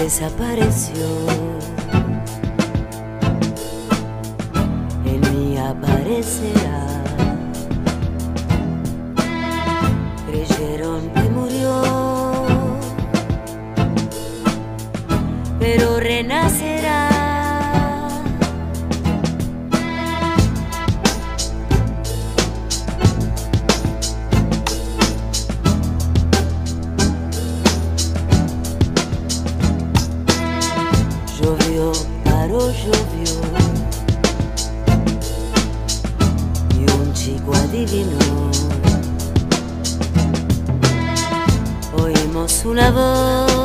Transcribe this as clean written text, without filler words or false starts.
desapareció. En mí aparecerá. Creyeron que murió, pero renacerá. Llovió, paró, llovió, y un chico adivinó. Oímos una voz